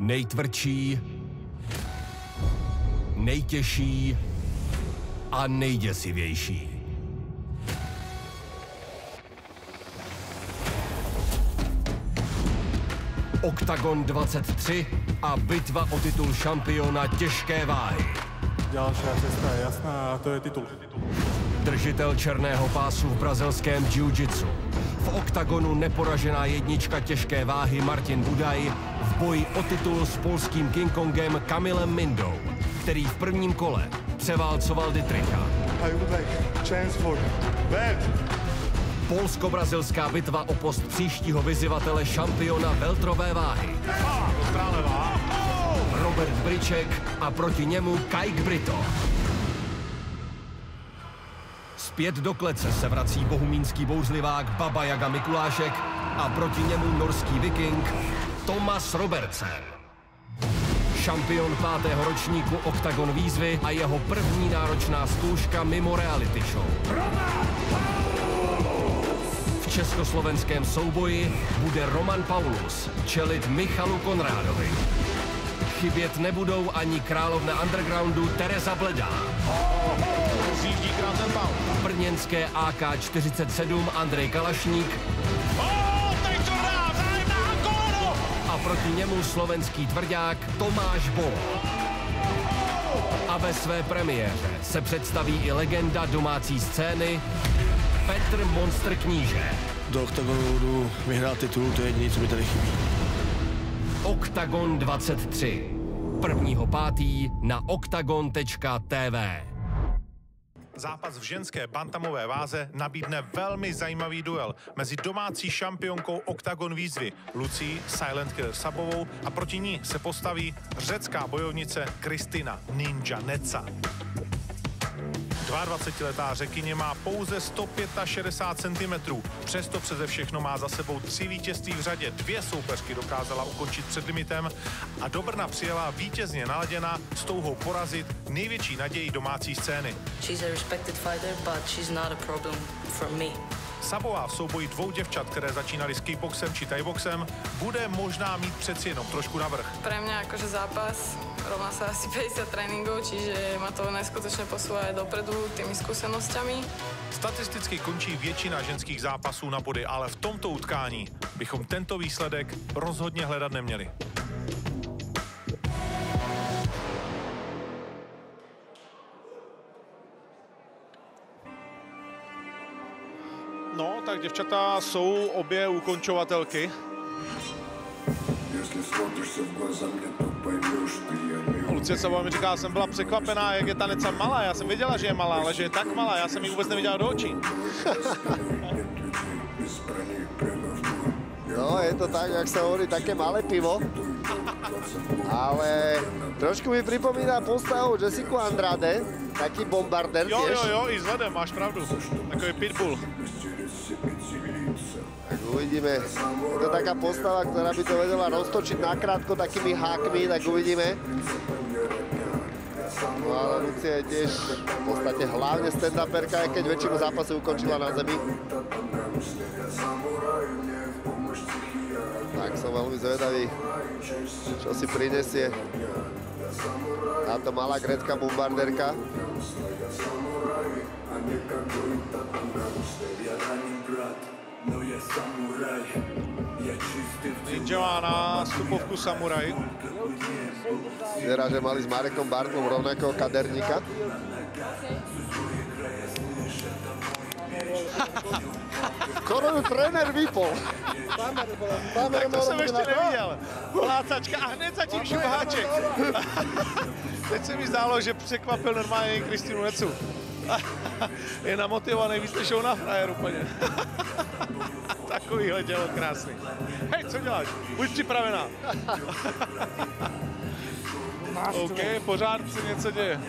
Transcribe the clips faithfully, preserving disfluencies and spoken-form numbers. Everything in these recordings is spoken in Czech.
Nejtvrdší, nejtěžší a nejděsivější. Oktagon dvacet tři a bitva o titul šampiona těžké váhy. Další cesta je jasná a to je titul. Držitel černého pásu v brazilském jiu-jitsu. V Oktagonu neporažená jednička těžké váhy Martin Budaj v boji o titul s polským King Kongem Kamilem Mindou, který v prvním kole převálcoval Dietricha. Polsko-brazilská bitva o post příštího vyzývatele šampiona veltrové váhy. Robert Bryček a proti němu Kai Brito. Zpět do klece se vrací bohumínský bouřlivák Baba Jaga Mikulášek a proti němu norský viking Tomas Robertsen. Šampion pátého ročníku Oktagon výzvy a jeho první náročná zkouška mimo reality show. V československém souboji bude Roman Paulus čelit Michalu Konrádovi. Chybět nebudou ani královna undergroundu Teresa Bledá. Brněnské A K čtyřicet sedm Andrej Kalašník. A proti němu slovenský tvrdák Tomáš Bol. A ve své premiéře se představí i legenda domácí scény Petr Monsterkníže. Do Oktagonu jdu vyhrát titul, to je jediné, co mi tady chybí. Oktagon dvacet tři. prvního pátého na Oktagon tečka T V. Zápas v ženské bantamové váze nabídne velmi zajímavý duel mezi domácí šampionkou Oktagon výzvy Lucií Silent Killer Szabovou a proti ní se postaví řecká bojovnice Kristina Ninja Netza. dvaadvacetiletá Řekyně má pouze sto šedesát pět centimetrů, přesto přeze všechno má za sebou tři vítězství v řadě, dvě soupeřky dokázala ukončit před limitem a do Brna přijela vítězně naladěna s touhou porazit největší naději domácí scény. Szabová v souboji dvou děvčat, které začínaly s kickboxem či thaiboxem, bude možná mít přeci jenom trošku navrch. Pre mňa akože zápas rovná sa asi päťdesiat tréningov, čiže ma to neskutočne posúva aj dopredu tými skúsenosťami. Statisticky končí většina ženských zápasů na body, ale v tomto utkání bychom tento výsledek rozhodně hledat neměli. No, tak děvčata jsou obě ukončovatelky. Lucie Szabová mi říká, jsem byla překvapená, jak je ta Netza malá. Já jsem věděla, že je malá, ale že je tak malá, já jsem ji vůbec neviděla do očí. No, je to tak, jak se hovorí, také malé pivo. Ale trošku mi připomíná postavu Jessicu Andrade, taký bombardér. Jo, jo, jo, i zvedem, máš pravdu. Takový pitbull. Tak uvidíme. Je to taká postava, která by to vedela roztočit nakrátko takými hákmi, tak uvidíme. No ale Lucia je tiež v podstate hlavne stand-uperka, aj keď väčšinu zápasu ukončila na zemi. Tak som veľmi zvedavý, čo si prinesie táto malá grécka bombardérka. Ninja má na stupovku samuraj. Vyzerá, že mali s Marekom Bartlom rovnakého kaderníka. Koronu trenér vypol. Tak to jsem ještě neviděl. Polácačka a hned zatím šuháček. Teď se mi zdálo, že překvapil normálně Kristinu Netzu. Je namotivovaný, víc než ona frajer úplně. Takovýhle dělo krásný. Hej, co děláš? Buď připravená. OK, pořád se něco děje.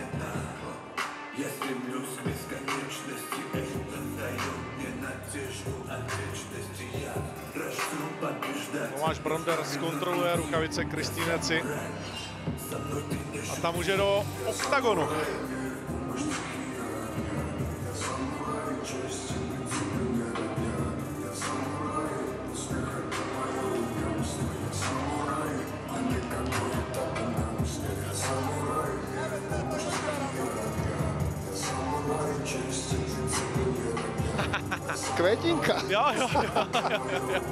Tomáš Bronder zkontroluje rukavice Kristine Netzy. A tam už je do Oktagonu. Samurai, a Květinka. Jo, jo, jo, jo, jo.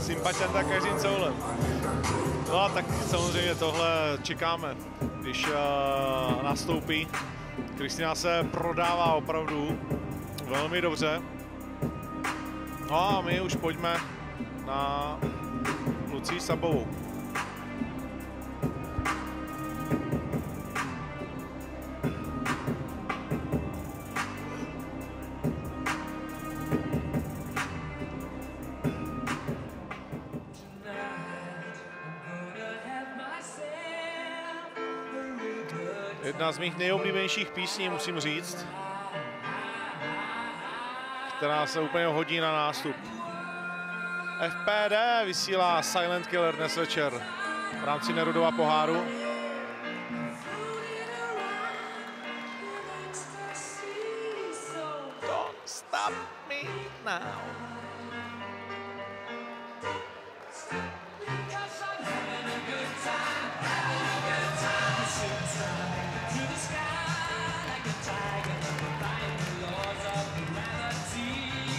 Sympatianta každým coulem. No a tak samozřejmě tohle čekáme, když uh, nastoupí. Kristina se prodává opravdu velmi dobře. No a my už pojďme na Lucii Szabovou. Jedna z mých nejoblíbenějších písní, musím říct, která se úplně hodí na nástup. F P D vysílá Silent Killer dnes večer v rámci Nerudova poháru. Don't stop me now.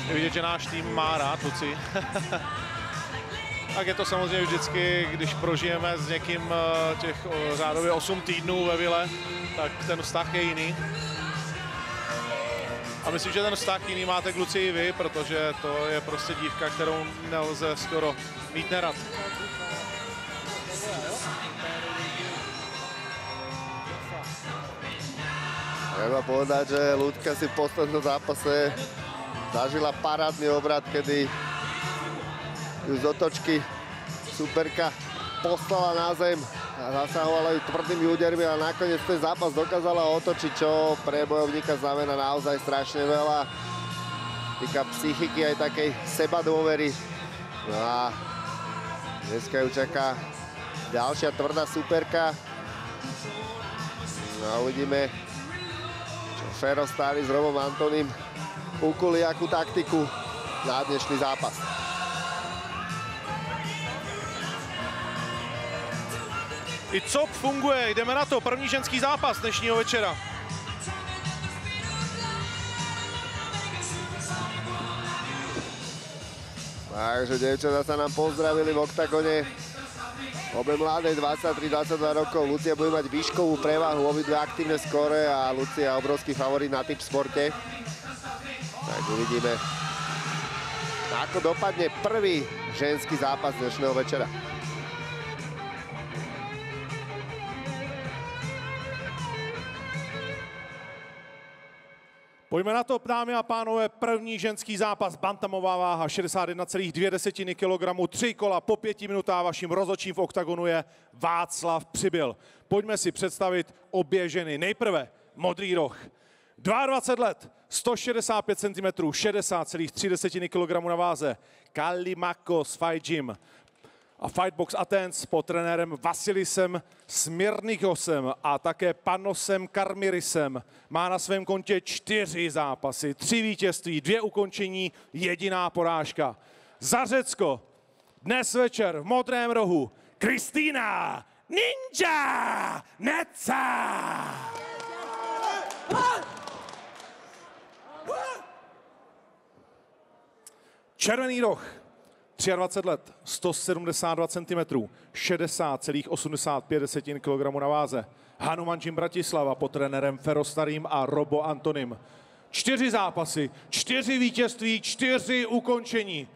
Je vidět, že náš tým má rád Luci. Tak je to samozřejmě vždycky, když prožijeme s někým těch řádově osm týdnů ve vile, tak ten vztah je jiný. A myslím, že ten vztah jiný máte k Luci i vy, protože to je prostě dívka, kterou nelze skoro mít nerad. Treba povedať, že Luďka si v poslednom zápase zažila parádny obrat, kedy ju z otočky superka poslala na zem a zasahovala ju tvrdými údermi a nakoniec ten zápas dokázala otočiť, čo pre bojovníka znamená naozaj strašne veľa. Týka psychiky aj takej sebadôvery. No a dneska ju čaká ďalšia tvrdá superka. No a uvidíme, čo Feroz stáli s Robom Antonim ukuli, jakú taktiku na dnešný zápas. I cop funguje, jdeme na to, první ženský zápas dnešního večera. Takže dievčatá sa nám pozdravili v Oktagone. Obe mladé, dvadsaťtri dvadsaťdva rokov. Lucia bude mať výškovú prevahu, obidve aktívne skóre a Lucia obrovský favorit na tipsporte. Tak uvidíme, ako dopadne prvý ženský zápas dnešného večera. Pojďme na to, dámy a pánové, první ženský zápas, bantamová váha, šedesát jedna celá dvě kilogramu, tři kola po pěti minutách, vaším rozhodčím v Oktagonu je Václav Přibyl. Pojďme si představit obě ženy. Nejprve modrý roh. dvacet dva let, sto šedesát pět centimetrů, šedesát celá tři kilogramu na váze. Kalimakos Fight Gym a Fightbox Athens pod trenérem Vasilisem Smirnichosem a také Panosem Karmirisem má na svém kontě čtyři zápasy, tři vítězství, dvě ukončení, jediná porážka. Za Řecko dnes večer v modrém rohu Kristina Ninja Netza. Červený roh, dvacet tři let, sto sedmdesát dva centimetrů, šedesát celá osmdesát pět kilogramu na váze. Hanuman Bratislava pod trenérem Feroz Starým a Robo Antonim. Čtyři zápasy, čtyři vítězství, čtyři ukončení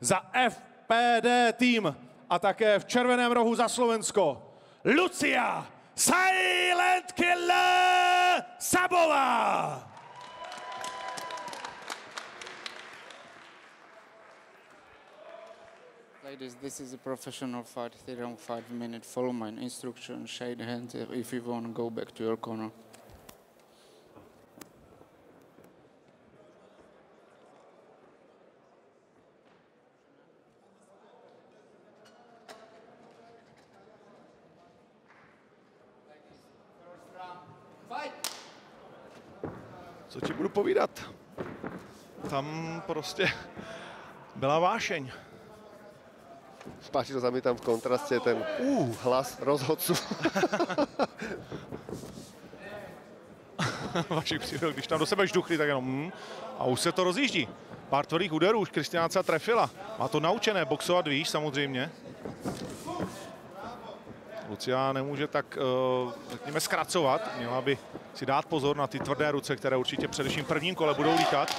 za F P D tým a také v červeném rohu za Slovensko Lucia Silent Killer Szabová. Ladies, this is a professional fight, three round, five minute. Follow my instruction, shake hands if you want to go back to your corner. Co ti budu povídat? Tam prostě byla vášeň. Páčilo sa mi tam v kontraste ten uh, hlas rozhodcu. Vašich Přibyl, když tam do sebe žduchli, tak jenom mm, a už se to rozjíždí. pár tvrdých úderů už Kristina Netza trefila. Má to naučené boxovat, víš, samozřejmě. Lucia nemůže tak, řekněme, zkracovat. Měla by si dát pozor na ty tvrdé ruce, které určitě především v prvním kole budou lítat.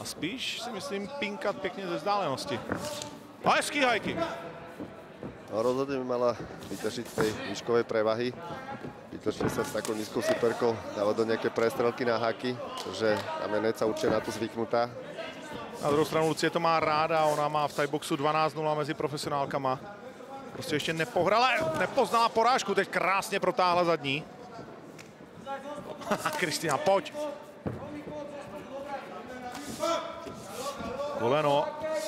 A spíš si myslím pinkat pěkně ze vzdálenosti. A hezký high kick. Rozhodne by mala vyťažiť z tej výškovej prevahy. Vytočne sa s takou nízkou superkou, dávať do nejaké prestrelky na háky, takže Netza určite na to zvyknutá. Na druhou stranu Lucie to má ráda, ona má v tajboxu dvanáct nula mezi profesionálkama. Prostě ještě nepohrala, nepoznala porážku, teď krásně protáhla zadní. Kristina, pojď. Koleno,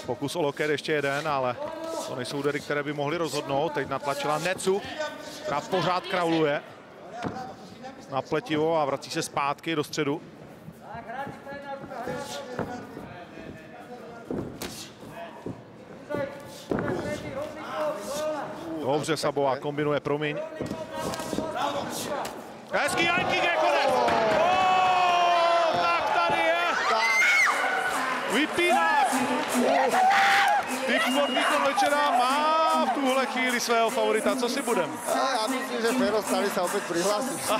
pokus o loket, ještě jeden, ale to nejsou údery, které by mohly rozhodnout. Teď natlačila Netzu, která pořád krauluje na pletivo a vrací se zpátky do středu. Dobře, Szabová kombinuje, promiň. Hezký high kick, je konec! Oh, tak tady je! Vypínač! Výkon večera má v tuhle chvíli svého favorita. Co si budem? Já myslím, že Feroz tady se opět přihlásí.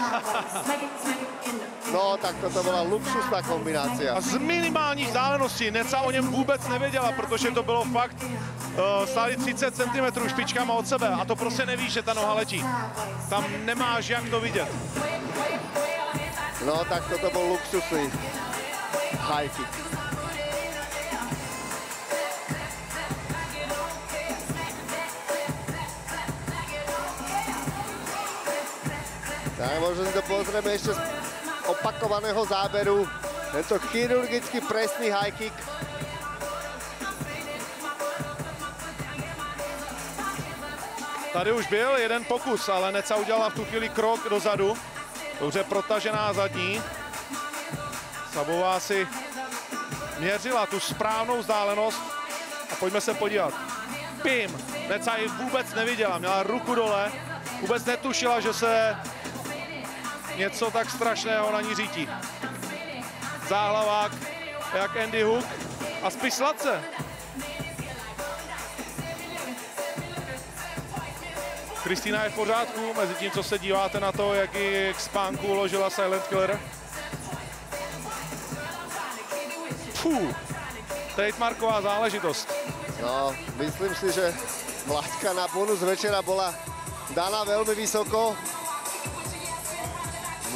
No, tak toto byla luxusná kombinace. A z minimálních vzdáleností Netza o něm vůbec nevěděla, protože to bylo fakt uh, stále třicet centimetrů špičkama od sebe. A to prostě nevíš, že ta noha letí. Tam nemáš jak to vidět. No, tak toto byl luxusný high kick. Tak možno si to pozrieme ešte z opakovaného záberu. Tento chirurgicky presný high kick. Tady už byl jeden pokus, ale Netza udělala v tu chvíli krok dozadu. Dobře protažená zadní. Szabová si měřila tu správnou vzdálenost. A pojďme se podívat. Pim! Netza ji vůbec neviděla, měla ruku dole. Vůbec netušila, že se něco tak strašného na ní řítí. Záhlavák jak Andy Hook a spíš sladce. Kristina je v pořádku, mezi tím, co se díváte na to, jak ji k spánku uložila Silent Killer. Fú, trademarková záležitost. No, myslím si, že vládka na bonus večera byla dána velmi vysoko.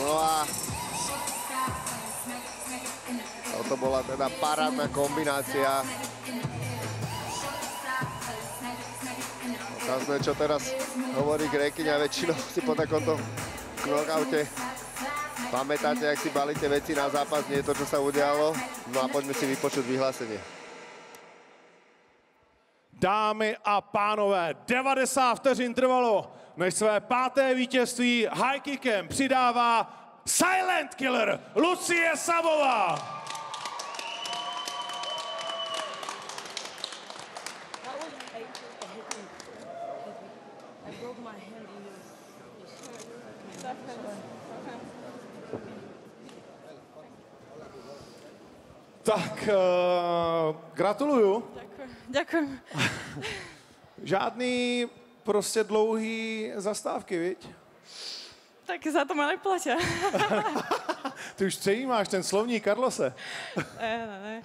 No a toto bola teda parádna kombinácia. Otázne, čo teraz hovorí Grékyňa, väčšinou si po takomto knockoute pamätáte, jak si balíte veci na zápas, nie je to, čo sa udialo. No a poďme si vypočuť vyhlásenie. Dámy a pánové, devadesát vteřin trvalo, než své páté vítězství high kickem přidává Silent Killer Lucie Szabová. Tak, uh, gratuluju. Děkuji. Žádný prostě dlouhý zastávky, viď? Tak za to malé platě. Ty už přejímáš ten slovník, Karlose. Ne, ne, ne.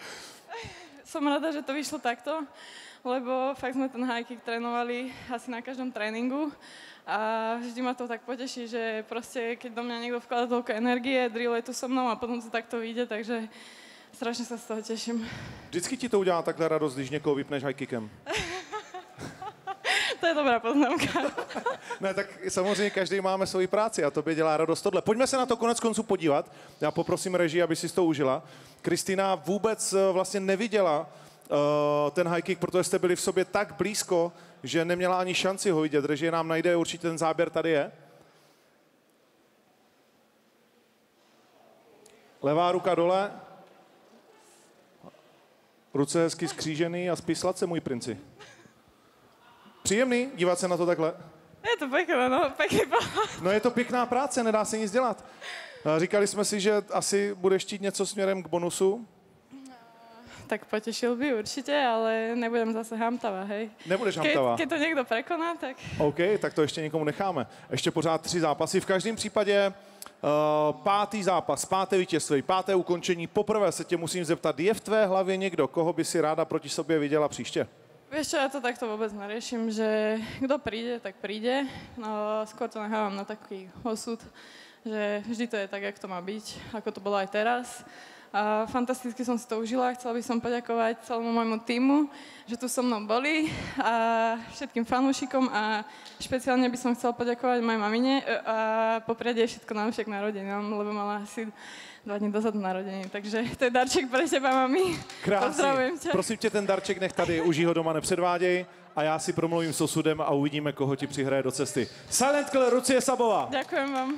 Som rada, že to vyšlo takto, lebo fakt jsme ten high kick trénovali asi na každém tréninku a vždy ma to tak poteší, že prostě, keď do mě někdo vkládá toľko energie, drilluje tu so mnou a potom to takto vyjde, takže strašně se z toho těším. Vždycky ti to udělá takhle radost, když někoho vypneš high kickem. To je dobrá poznámka. Ne, tak samozřejmě každý máme svoji práci a tobě dělá radost tohle. Pojďme se na to konec konců podívat. Já poprosím režii, aby si to užila. Kristina vůbec vlastně neviděla uh, ten high kick, protože jste byli v sobě tak blízko, že neměla ani šanci ho vidět. Režie nám najde, určitě ten záběr tady je. Levá ruka dole. Ruce hezky skřížený a spíslat se, můj princi. Příjemný dívat se na to takhle. Je to pěkné, no, pěkný pohled. No je to pěkná práce, nedá se nic dělat. Říkali jsme si, že asi budeš chtít něco směrem k bonusu. tak potešil by určite, ale nebudem zase hamtavá, hej. Nebudeš hamtavá. Keď, keď to niekto prekoná, tak... OK, tak to ešte nikomu necháme. Ešte pořád tři zápasy. V každém případě uh, pátý zápas, páté vítězství, páté ukončení. Poprvé se tě musím zeptat, je v tvé hlavě někdo, koho by si ráda proti sobě viděla příště? Vieš čo, ja to takto vôbec neriešim, že kto príde, tak príde. No, skôr to nechávam na taký osud, že vždy to je tak, jak to má byť, ako to bolo aj teraz. A fantasticky som si to užila, chcela by som poďakovať celému môjmu týmu, že tu so mnou boli, a všetkým fanúšikom, a špeciálne by som chcela poďakovať mojej mamine a popriať jej všetko najlepšie k narodeninám, lebo mala asi dva dní dozadu narodení, takže to je darček pre teba, mami. Krásne, tě. Prosím tě, ten darček nech tady, už ho doma nepředváděj a já si promluvím s osudem a uvidíme, koho ti přihraje do cesty. Silent Killer, Lucie Szabová. Ďakujem vám.